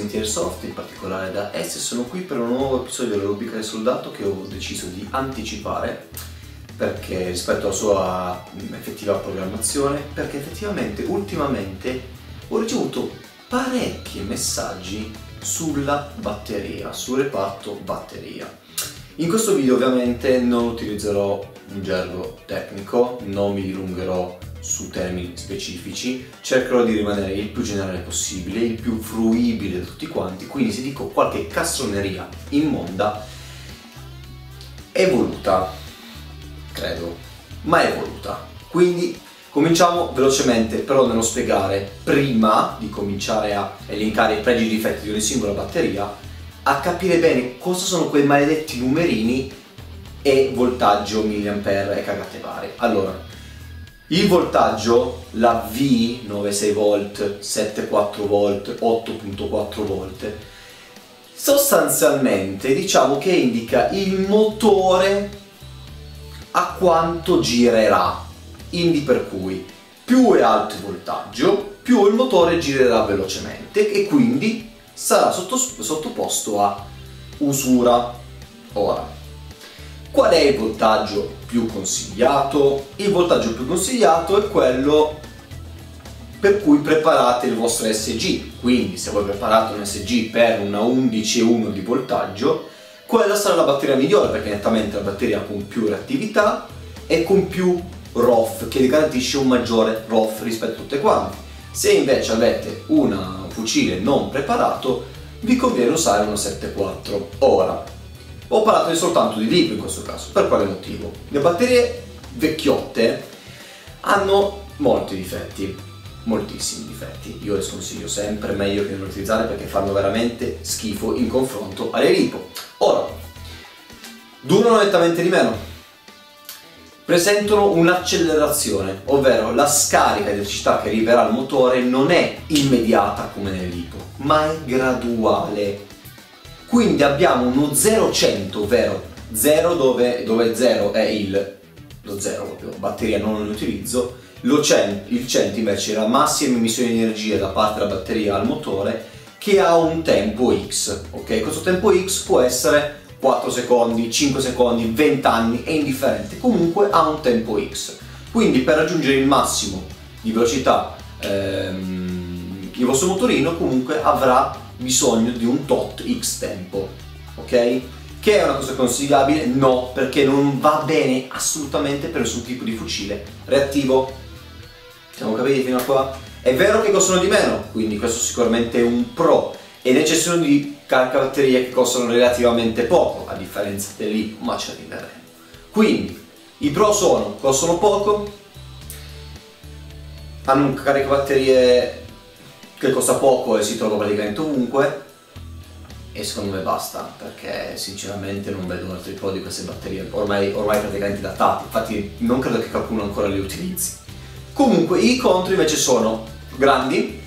amici Airsoft, in particolare da S, sono qui per un nuovo episodio della Rubrica del Soldato che ho deciso di anticipare perché rispetto alla sua effettiva programmazione, perché effettivamente ultimamente ho ricevuto parecchi messaggi sulla batteria, sul reparto batteria. In questo video ovviamente non utilizzerò un gergo tecnico, non mi dilungherò su termini specifici, cercherò di rimanere il più generale possibile, il più fruibile da tutti quanti, quindi se dico qualche castroneria immonda è voluta, credo, ma è voluta. Quindi cominciamo velocemente, però nello spiegare, prima di cominciare a elencare i pregi e i difetti di ogni singola batteria, a capire bene cosa sono quei maledetti numerini e voltaggio, milliampere e cagate varie. Allora, il voltaggio, la V, 9,6 volt, 7,4 volt, 8,4 volt, sostanzialmente diciamo che indica il motore a quanto girerà, quindi per cui più è alto il voltaggio, più il motore girerà velocemente e quindi sarà sottoposto a usura. Ora, qual è il voltaggio più consigliato? Il voltaggio più consigliato è quello per cui preparate il vostro SG, quindi se voi preparate un SG per una 11,1 di voltaggio, quella sarà la batteria migliore perché nettamente la batteria con più reattività e con più ROF, che garantisce un maggiore ROF rispetto a tutte quante. Se invece avete un fucile non preparato, vi conviene usare uno 7,4. Ora, ho parlato soltanto di liquido in questo caso, per quale motivo? Le batterie vecchiotte hanno molti difetti, moltissimi difetti, io le sconsiglio sempre, meglio che non utilizzare perché fanno veramente schifo in confronto alle lipo. Ora, durano nettamente di meno, presentano un'accelerazione, ovvero la scarica di elettricità che arriverà al motore non è immediata come nelle lipo, ma è graduale. Quindi abbiamo uno 0-100, ovvero 0 dove 0 è lo 0 proprio, batteria non lo utilizzo, il 100 invece è la massima emissione di energia da parte della batteria al motore che ha un tempo X, ok? Questo tempo X può essere 4 secondi, 5 secondi, 20 anni, è indifferente, comunque ha un tempo X. Quindi per raggiungere il massimo di velocità il vostro motorino comunque avrà bisogno di un tot X tempo, ok? Che è una cosa consigliabile? No, perché non va bene assolutamente per nessun tipo di fucile reattivo. Siamo capiti fino a qua? È vero che costano di meno, quindi questo sicuramente è un pro, ed eccezione di caricabatterie che costano relativamente poco, a differenza dell'IPO, ma ci arriveremo. Quindi, i pro sono, costano poco, hanno un caricabatterie che costa poco e si trova praticamente ovunque, e secondo me basta, perché sinceramente non vedo altri pro di queste batterie, ormai praticamente datate, infatti non credo che qualcuno ancora le utilizzi. Comunque i contro invece sono grandi,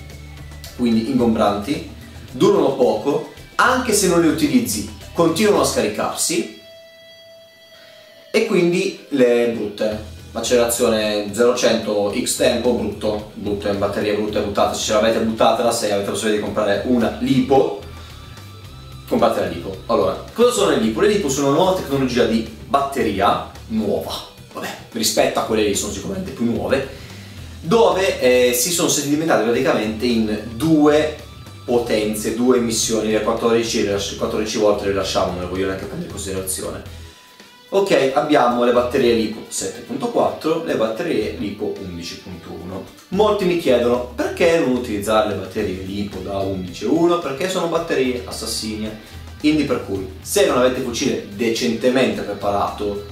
quindi ingombranti, durano poco, anche se non le utilizzi continuano a scaricarsi, e quindi le brutte. L'accelerazione 0-100 X tempo brutto, è una batteria brutta, è buttata, se ce l'avete buttatela, se avete la possibilità di comprare una lipo, comprate la lipo. Allora, cosa sono le lipo? Le lipo sono una nuova tecnologia di batteria nuova, vabbè, rispetto a quelle lì sono sicuramente più nuove, dove si sono sedimentate praticamente in due potenze, due emissioni, le 14 volte le lasciamo, non le voglio neanche prendere in considerazione. Ok, abbiamo le batterie LiPo 7.4, le batterie LiPo 11.1. Molti mi chiedono perché non utilizzare le batterie LiPo da 11.1, perché sono batterie assassine. Quindi per cui, se non avete fucile decentemente preparato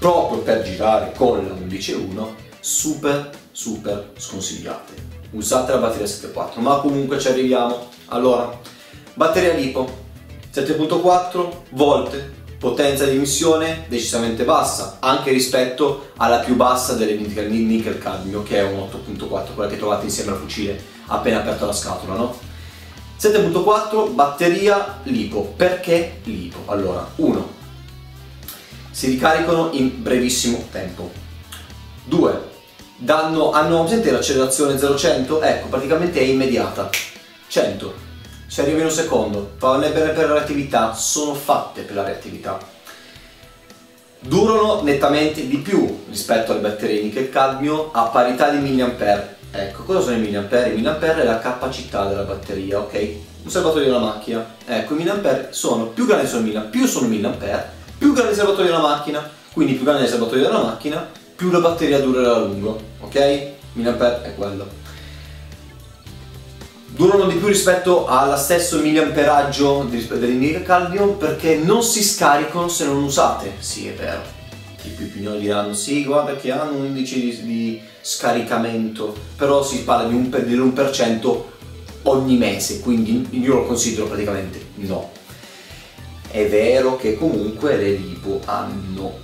proprio per girare con la 11.1, super sconsigliate. Usate la batteria 7.4, ma comunque ci arriviamo. Allora, batteria LiPo 7.4 volte. Potenza di emissione decisamente bassa, anche rispetto alla più bassa delle nickel cadmio, che è un 8.4, quella che trovate insieme al fucile appena aperto la scatola, no? 7.4 batteria lipo. Perché lipo? Allora, 1. Si ricaricano in brevissimo tempo. 2. Hanno presente l'accelerazione 0-100? Ecco, praticamente è immediata. 100. ci arrivo in un secondo, parole per la reattività sono fatte per la reattività. Durano nettamente di più rispetto alle batterie nichel-cadmio a parità di milliampere. Ecco, cosa sono i milliampere? I milliampere è la capacità della batteria, ok? Un serbatoio di una macchina. Ecco, i milliampere sono, più grandi sono milliampere, più sono milliampere, più grande il serbatoio della macchina, quindi più grande il serbatoio della macchina, più la batteria durerà a lungo, ok? Milliampere è quello. Durano di più rispetto allo stesso miliamperaggio dell'nichel-cadmio perché non si scaricano se non usate. Sì, è vero. I più pignoli diranno, sì, guarda che hanno un indice di scaricamento, però si parla di un 1% ogni mese, quindi io lo considero praticamente no. È vero che comunque le lipo hanno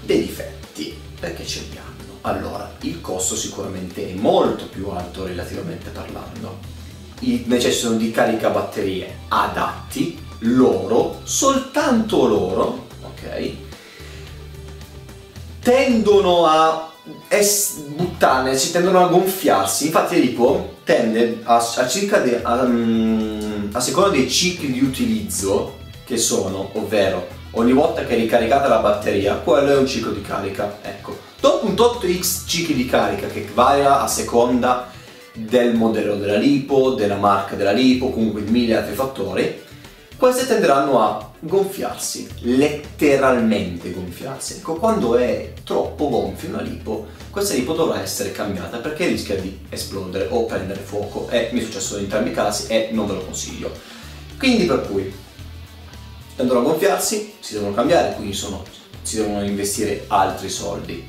dei difetti, perché ce li hanno. Allora, il costo sicuramente è molto più alto relativamente parlando. Necessitano di caricabatterie adatti, loro, soltanto loro, ok? Tendono a buttarne, tendono a gonfiarsi, infatti l'IPO tende a seconda dei cicli di utilizzo che sono, ovvero ogni volta che è ricaricata la batteria, quello è un ciclo di carica, ecco. Dopo un tot X cicli di carica che varia a seconda del modello della lipo, della marca della lipo, comunque di mille altri fattori, queste tenderanno a gonfiarsi, letteralmente gonfiarsi. Ecco, quando è troppo gonfia una lipo, questa lipo dovrà essere cambiata perché rischia di esplodere o prendere fuoco, e mi è successo in entrambi i casi e non ve lo consiglio. Quindi per cui tendono a gonfiarsi, si devono cambiare, quindi si devono investire altri soldi.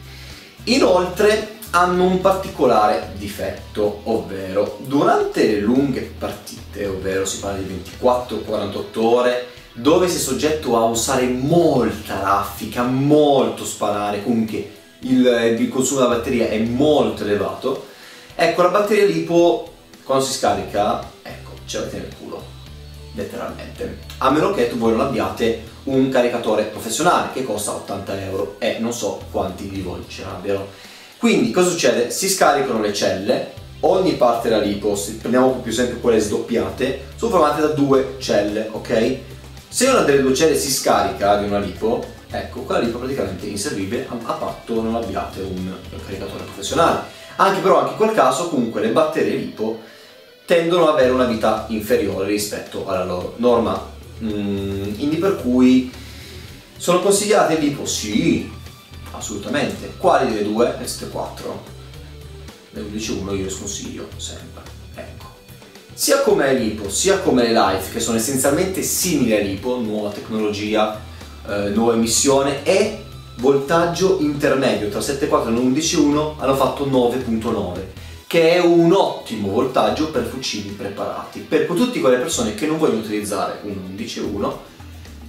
Inoltre hanno un particolare difetto, ovvero durante le lunghe partite, ovvero si parla di 24-48 ore, dove sei soggetto a usare molta raffica, molto sparare, comunque il consumo della batteria è molto elevato, ecco la batteria lipo quando si scarica, ecco, ce l'avete nel culo, letteralmente, a meno che voi non abbiate un caricatore professionale che costa 80 € e non so quanti di voi ce l'abbiano. Quindi cosa succede? Si scaricano le celle, ogni parte della lipo, prendiamo più esempio quelle sdoppiate, sono formate da due celle, ok? Se una delle due celle si scarica di una lipo, ecco, quella lipo praticamente è inservibile a patto non abbiate un caricatore professionale. Anche però, anche in quel caso, comunque le batterie lipo tendono ad avere una vita inferiore rispetto alla loro norma, quindi per cui sono consigliate lipo, sì, assolutamente. Quali delle due? Queste 4. Le 11.1 io le sconsiglio sempre, ecco. Sia come lipo sia come le life, che sono essenzialmente simili a lipo, nuova tecnologia, nuova emissione e voltaggio intermedio tra 7.4 e 11.1, hanno fatto 9.9, che è un ottimo voltaggio per fucili preparati, per tutte quelle persone che non vogliono utilizzare un 11.1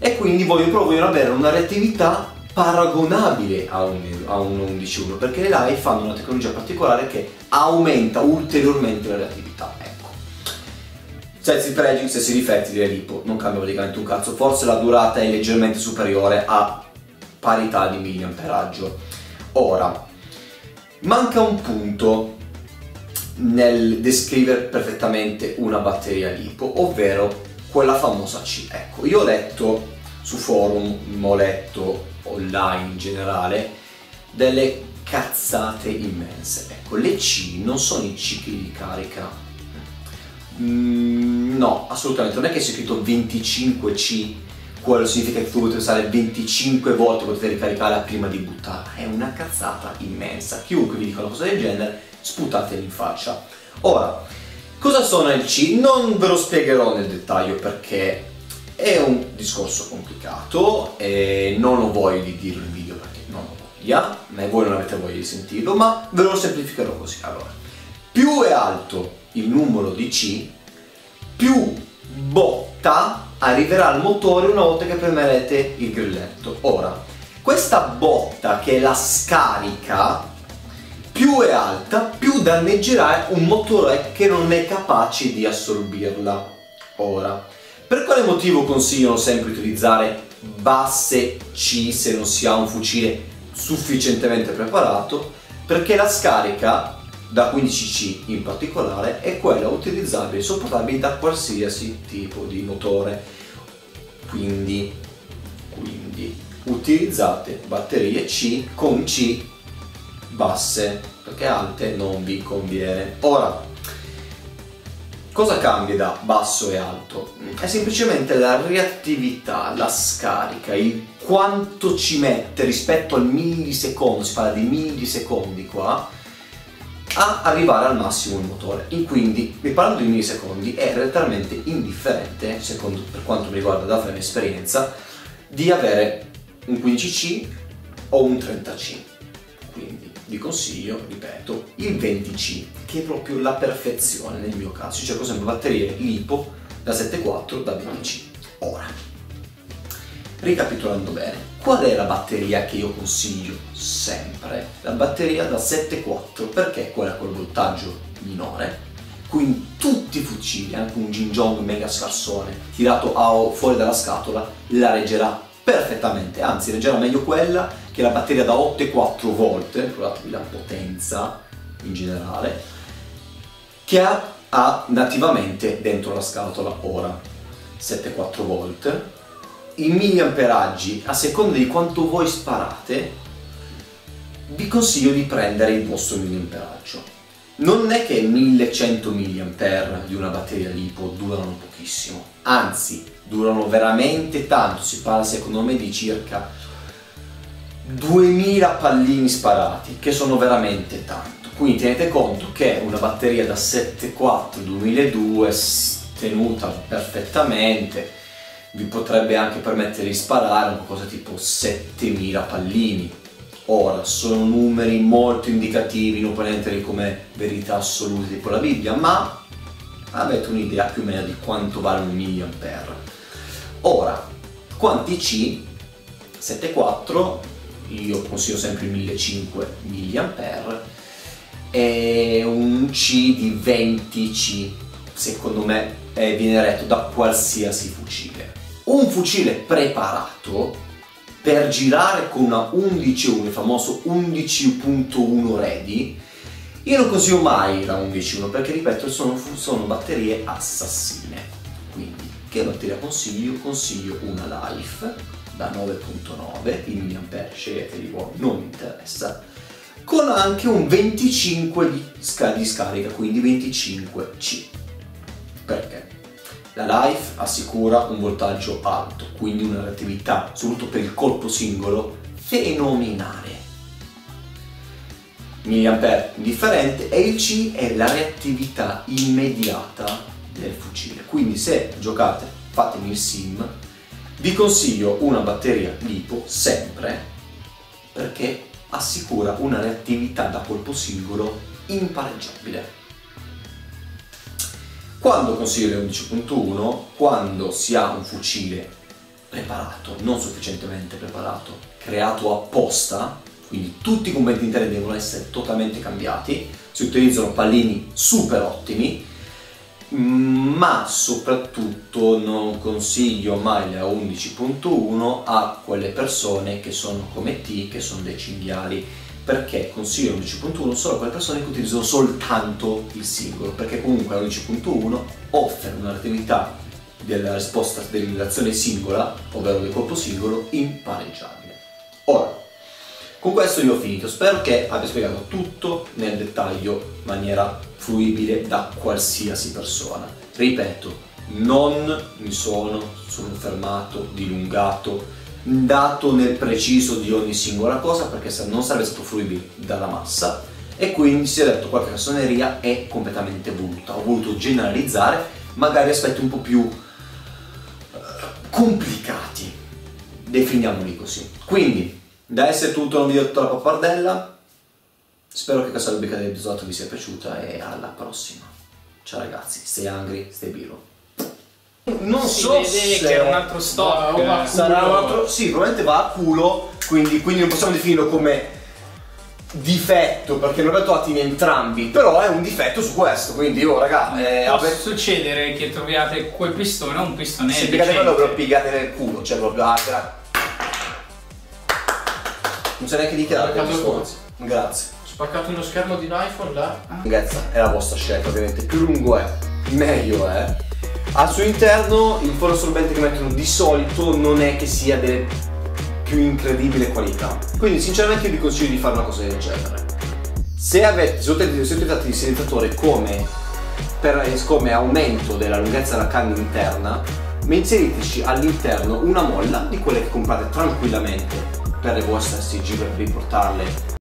e quindi vogliono avere una reattività paragonabile a un 11.1, perché le live fanno una tecnologia particolare che aumenta ulteriormente la reattività, ecco. Stessi pregi, stessi difetti delle lipo, non cambia praticamente un cazzo, forse la durata è leggermente superiore a parità di miliamperaggio. Ora, manca un punto nel descrivere perfettamente una batteria lipo, ovvero quella famosa C. Ecco, io ho letto su forum, ho letto online in generale delle cazzate immense. Ecco, le C non sono i cicli di carica, no, assolutamente non è che sia scritto 25C, quello significa che tu potete usare 25 volte, potete ricaricare prima di buttarla, è una cazzata immensa. Chiunque vi dica una cosa del genere, sputateli in faccia. Ora, cosa sono il C? Non ve lo spiegherò nel dettaglio perché è un discorso complicato e non ho voglia di dirlo in video perché non ho voglia, ma voi non avete voglia di sentirlo, ma ve lo semplificherò così. Allora, più è alto il numero di C, più botta arriverà al motore una volta che premerete il grilletto. Ora, questa botta che è la scarica, più è alta, più danneggerà un motore che non è capace di assorbirla. Ora, per quale motivo consigliano sempre di utilizzare basse C se non si ha un fucile sufficientemente preparato? Perché la scarica da 15C in particolare, è quella utilizzabile e sopportabile da qualsiasi tipo di motore. Quindi utilizzate batterie C con C basse, perché alte non vi conviene. Ora, cosa cambia da basso e alto? È semplicemente la reattività, la scarica, il quanto ci mette rispetto al millisecondo, si parla di millisecondi qua, a arrivare al massimo il motore. E quindi, parlando di millisecondi, è letteralmente indifferente, secondo, per quanto mi riguarda da fare esperienza, di avere un 15C o un 30C. Quindi vi consiglio, ripeto, il 20C, che è proprio la perfezione nel mio caso. Cerco sempre batterie LiPo da 7,4 da 20C. Ora, ricapitolando bene, qual è la batteria che io consiglio sempre? La batteria da 7,4, perché è quella col voltaggio minore. Quindi tutti i fucili, anche un Ginjong mega scarsone tirato fuori dalla scatola, la reggerà perfettamente, anzi reggerà meglio quella che la batteria da 8,4 volt, guardatevi la potenza in generale, che ha nativamente dentro la scatola ora, 7,4 volt. I milliamperaggi, a seconda di quanto voi sparate, vi consiglio di prendere il vostro milliamperaggio. Non è che 1100 mAh di una batteria LiPo durano pochissimo, anzi durano veramente tanto, si parla secondo me di circa 2000 pallini sparati, che sono veramente tanto. Quindi tenete conto che una batteria da 7,4 2002 tenuta perfettamente vi potrebbe anche permettere di sparare qualcosa tipo 7000 pallini. Ora, sono numeri molto indicativi, non prendeteli come verità assoluta tipo la Bibbia, ma avete un'idea più o meno di quanto vale un milliampere. Ora, quanti C? 7,4, io consiglio sempre 1500 mAh, e un C di 20C, secondo me viene retto da qualsiasi fucile. Un fucile preparato per girare con una 11.1, il famoso 11.1 ready, io non consiglio mai la 11.1 perché, ripeto, sono batterie assassine. Quindi, che batteria consiglio? Consiglio una Life da 9.9, il mAh sceglieteli voi, non mi interessa, con anche un 25 di scarica, quindi 25C. Perché? La Life assicura un voltaggio alto, quindi una reattività, soprattutto per il colpo singolo, fenomenale. Milliampere indifferente, e il C è la reattività immediata del fucile. Quindi se giocate, fatemi il sim, vi consiglio una batteria LiPo sempre, perché assicura una reattività da colpo singolo impareggiabile. Quando consiglio le 11.1? Quando si ha un fucile preparato, non sufficientemente preparato, creato apposta, quindi tutti i componenti interni devono essere totalmente cambiati, si utilizzano pallini super ottimi, ma soprattutto non consiglio mai la 11.1 a quelle persone che sono come T, che sono dei cinghiali, perché consiglio 11.1 solo a quelle persone che utilizzano soltanto il singolo, perché comunque la 11.1 offre una reattività della risposta dell'azione singola, ovvero del colpo singolo, impareggiabile. Ora, con questo io ho finito, spero che abbia spiegato tutto nel dettaglio in maniera fruibile da qualsiasi persona. Ripeto, non mi sono fermato, dilungato, dato nel preciso di ogni singola cosa, perché non sarebbe stato fruibile dalla massa, e quindi si è detto qualche cassoneria è completamente voluta. Ho voluto generalizzare magari aspetti un po' più complicati, definiamoli così. Quindi, da essere tutto un video tutta la pappardella, spero che questa rubrica del soldato vi sia piaciuta e alla prossima. Ciao ragazzi, stay hungry, stay biru. Non si so se che era un altro stock, sarà un altro, sì, probabilmente va a culo, quindi non possiamo definirlo come difetto perché non l'ho trovato in entrambi, però è un difetto su questo, quindi io ragazzi può succedere che troviate quel pistone o un pistone se piegate quello ve lo piegate nel culo, cioè proprio non c'è neanche dichiarato, grazie. spaccato uno schermo di un iPhone là. Ragazza, è la vostra scelta ovviamente, più lungo è, meglio è. Al suo interno il foro assorbente che mettono di solito non è che sia delle più incredibile qualità. Quindi sinceramente io vi consiglio di fare una cosa del genere. Se avete utilizzate il silenziatore come aumento della lunghezza della canna interna, inseriteci all'interno una molla di quelle che comprate tranquillamente per le vostre SG, per riportarle